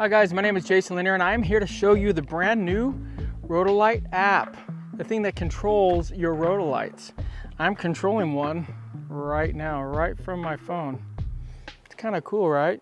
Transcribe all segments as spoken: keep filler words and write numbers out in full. Hi guys, my name is Jason Lanier and I'm here to show you the brand new Rotolight app, the thing that controls your Rotolights. I'm controlling one right now, right from my phone. It's kind of cool, right?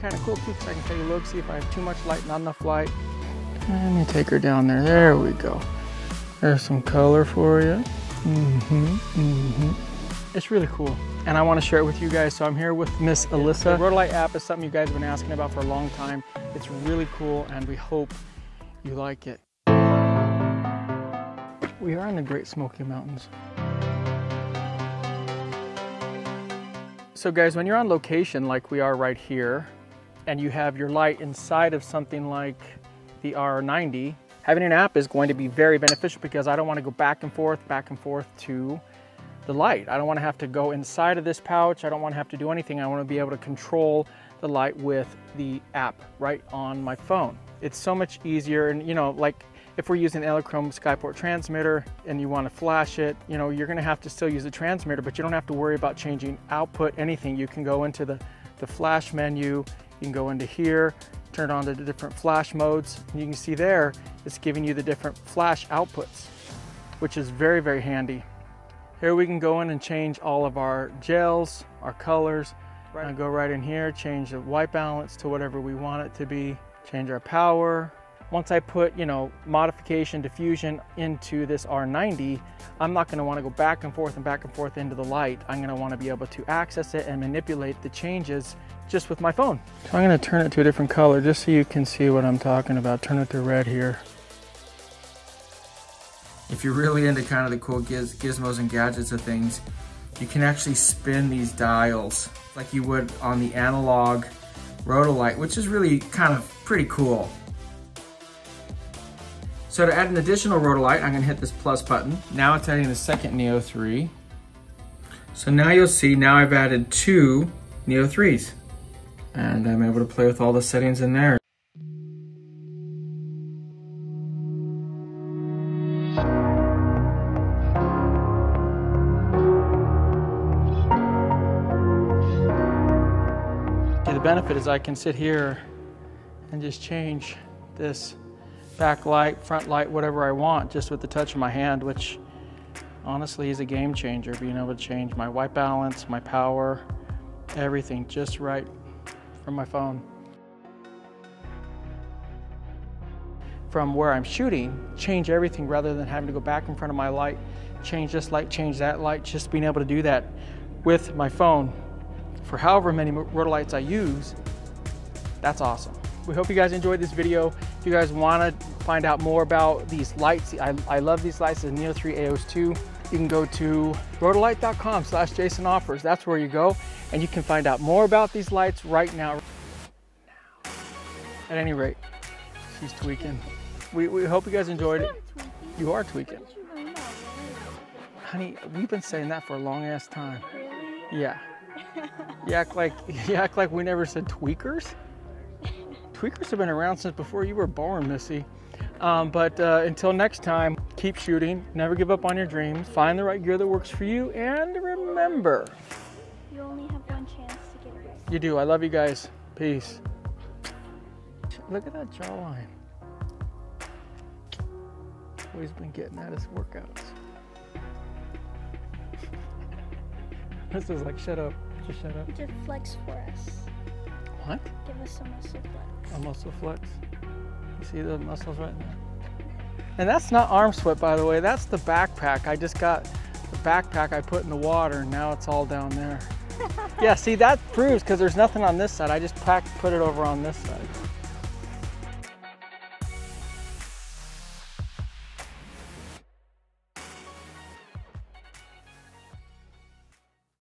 Kind of cool too, because I can take a look, see if I have too much light, not enough light. Let me take her down there. There we go. There's some color for you. Mm-hmm, mm-hmm. It's really cool, and I want to share it with you guys. So I'm here with Miss Alyssa. The Rotolight app is something you guys have been asking about for a long time. It's really cool, and we hope you like it. We are in the Great Smoky Mountains. So guys, when you're on location like we are right here, and you have your light inside of something like the R ninety, having an app is going to be very beneficial because I don't want to go back and forth, back and forth to the light. I don't want to have to go inside of this pouch. I don't want to have to do anything. I want to be able to control the light with the app right on my phone. It's so much easier. And you know, like if we're using an Elinchrome Skyport transmitter and you want to flash it, you know, you're going to have to still use the transmitter, but you don't have to worry about changing output, anything. You can go into the, the flash menu. You can go into here, turn on the different flash modes, and you can see there, it's giving you the different flash outputs, which is very, very handy. Here we can go in and change all of our gels, our colors. Right. And go right in here, change the white balance to whatever we want it to be, change our power. Once I put, you know, modification, diffusion into this R ninety, I'm not gonna wanna go back and forth and back and forth into the light. I'm gonna wanna be able to access it and manipulate the changes just with my phone. So I'm gonna turn it to a different color just so you can see what I'm talking about. Turn it to red here. If you're really into kind of the cool giz gizmos and gadgets of things, you can actually spin these dials like you would on the analog Rotolight, which is really kind of pretty cool. So to add an additional Rotolight, I'm gonna hit this plus button. Now it's adding the second Neo three. So now you'll see, now I've added two Neo threes. And I'm able to play with all the settings in there. Okay, the benefit is I can sit here and just change this backlight, front light, whatever I want, just with the touch of my hand, which honestly is a game changer, being able to change my white balance, my power, everything just right from my phone. From where I'm shooting, change everything rather than having to go back in front of my light, change this light, change that light, just being able to do that with my phone. For however many Rotolights I use, that's awesome. We hope you guys enjoyed this video. If you guys want to find out more about these lights, I, I love these lights, the Neo three, Aeos two, you can go to rotolight dot com slash Jason Offers. That's where you go, and you can find out more about these lights right now. At any rate, she's tweaking. We, we hope you guys enjoyed it. You are tweaking. Honey, we've been saying that for a long ass time. Yeah. You act like, you act like we never said tweakers? Tweakers have been around since before you were born, Missy. Um, but uh, until next time, keep shooting, never give up on your dreams, find the right gear that works for you, and remember, you only have one chance to get it right. You do. I love you guys. Peace. Look at that jawline. Always been getting at his workouts. This is like, shut up. Just shut up. Just flex for us. What? Give us a muscle flex. A muscle flex? You see the muscles right now? And that's not arm sweat, by the way. That's the backpack. I just got the backpack I put in the water, and now it's all down there. Yeah, see, that proves, because there's nothing on this side. I just packed, put it over on this side.